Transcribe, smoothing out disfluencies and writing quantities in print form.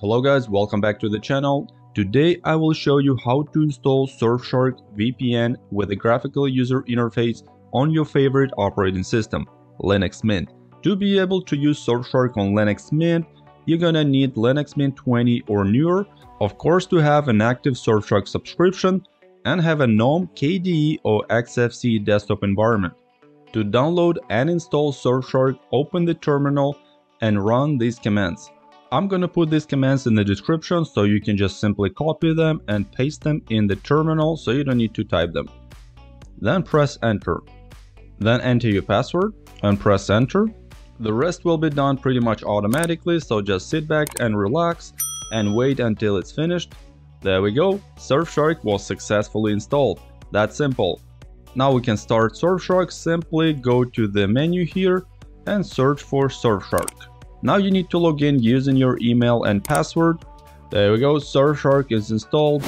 Hello guys, welcome back to the channel. Today I will show you how to install Surfshark VPN with a graphical user interface on your favorite operating system, Linux Mint. To be able to use Surfshark on Linux Mint, you're gonna need Linux Mint 20 or newer, of course to have an active Surfshark subscription and have a GNOME, KDE or XFCE desktop environment. To download and install Surfshark, open the terminal and run these commands. I'm gonna put these commands in the description so you can just simply copy them and paste them in the terminal so you don't need to type them. Then press enter. Then enter your password and press enter. The rest will be done pretty much automatically, so just sit back and relax and wait until it's finished. There we go, Surfshark was successfully installed. That's simple. Now we can start Surfshark. Simply go to the menu here and search for Surfshark. Now you need to log in using your email and password. There we go, Surfshark is installed.